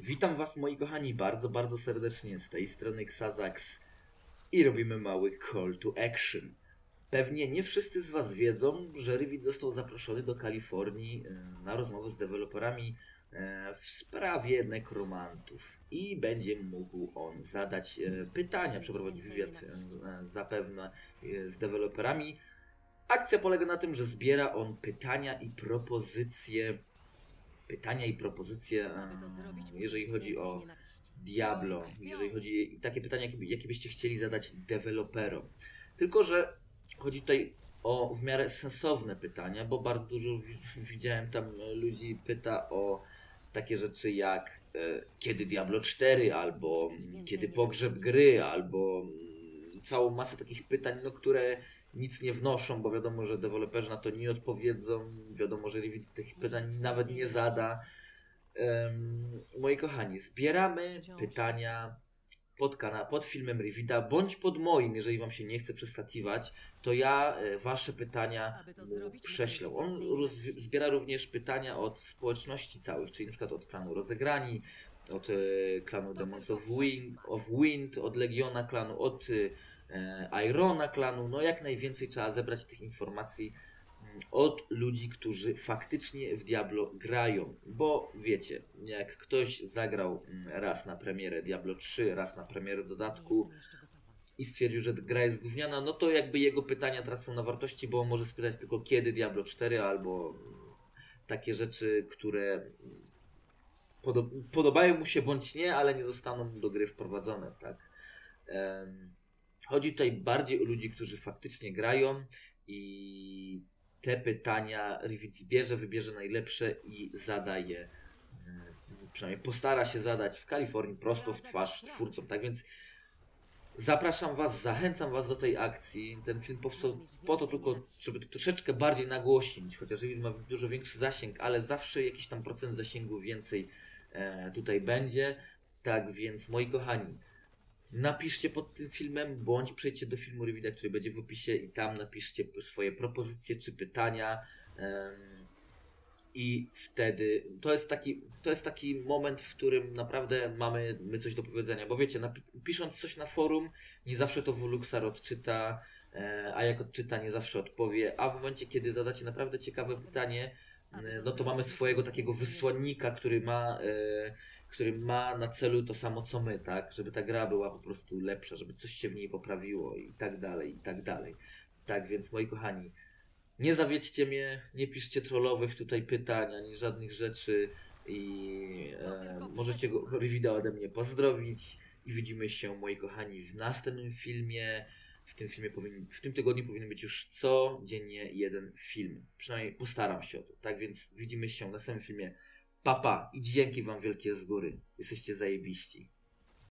Witam was, moi kochani, bardzo, bardzo serdecznie. Z tej strony Xazax i robimy mały call to action. Pewnie nie wszyscy z was wiedzą, że Rivida został zaproszony do Kalifornii na rozmowę z deweloperami w sprawie nekromantów i będzie mógł on zadać pytania, przeprowadzić wywiad zapewne z deweloperami. Akcja polega na tym, że zbiera on pytania i propozycje, jeżeli chodzi o Diablo, jeżeli chodzi o takie pytania, jakie byście chcieli zadać deweloperom. Tylko że chodzi tutaj o w miarę sensowne pytania, bo bardzo dużo widziałem tam ludzi pyta o takie rzeczy jak kiedy Diablo 4, albo kiedy pogrzeb gry, albo całą masę takich pytań, no, które nic nie wnoszą, bo wiadomo, że deweloperzy na to nie odpowiedzą, wiadomo, że Rivida tych pytań nawet nie zada. Moi kochani, zbieramy pytania pod filmem Rivida, bądź pod moim, jeżeli wam się nie chce przeskakiwać, to ja wasze pytania prześlę. On zbiera również pytania od społeczności całych, czyli na przykład od Klanu Rozegrani, od Klanu Demons of Wind, od Legiona Klanu, od Irona Klanu. No jak najwięcej trzeba zebrać tych informacji od ludzi, którzy faktycznie w Diablo grają, bo wiecie, jak ktoś zagrał raz na premierę Diablo 3, raz na premierę dodatku i stwierdził, że gra jest gówniana, no to jakby jego pytania teraz są na wartości, bo może spytać tylko kiedy Diablo 4 albo takie rzeczy, które podobają mu się bądź nie, ale nie zostaną mu do gry wprowadzone, tak? Chodzi tutaj bardziej o ludzi, którzy faktycznie grają i te pytania Rivida zbierze, wybierze najlepsze i zada je, przynajmniej postara się zadać w Kalifornii prosto w twarz twórcom. Tak więc zapraszam was, zachęcam was do tej akcji. Ten film powstał po to tylko, żeby troszeczkę bardziej nagłośnić, chociaż Rivida ma dużo większy zasięg, ale zawsze jakiś tam procent zasięgu więcej tutaj będzie. Tak więc, moi kochani, napiszcie pod tym filmem, bądź przejdźcie do filmu Rivida, który będzie w opisie i tam napiszcie swoje propozycje czy pytania i wtedy to jest taki moment, w którym naprawdę mamy coś do powiedzenia, bo wiecie, pisząc coś na forum, nie zawsze to Wuluksar odczyta, a jak odczyta, nie zawsze odpowie, a w momencie, kiedy zadacie naprawdę ciekawe pytanie, no to mamy swojego takiego wysłannika, który ma na celu to samo co my, tak? Żeby ta gra była po prostu lepsza, żeby coś się w niej poprawiło i tak dalej, i tak dalej. Tak więc, moi kochani, nie zawiedźcie mnie, nie piszcie trollowych tutaj pytań, ani żadnych rzeczy i możecie Rivida ode mnie pozdrowić i widzimy się, moi kochani, w następnym filmie. W tym tygodniu powinien być już codziennie jeden film. Przynajmniej postaram się o to. Tak więc widzimy się w następnym filmie. Pa, pa i dzięki wam wielkie z góry. Jesteście zajebiści.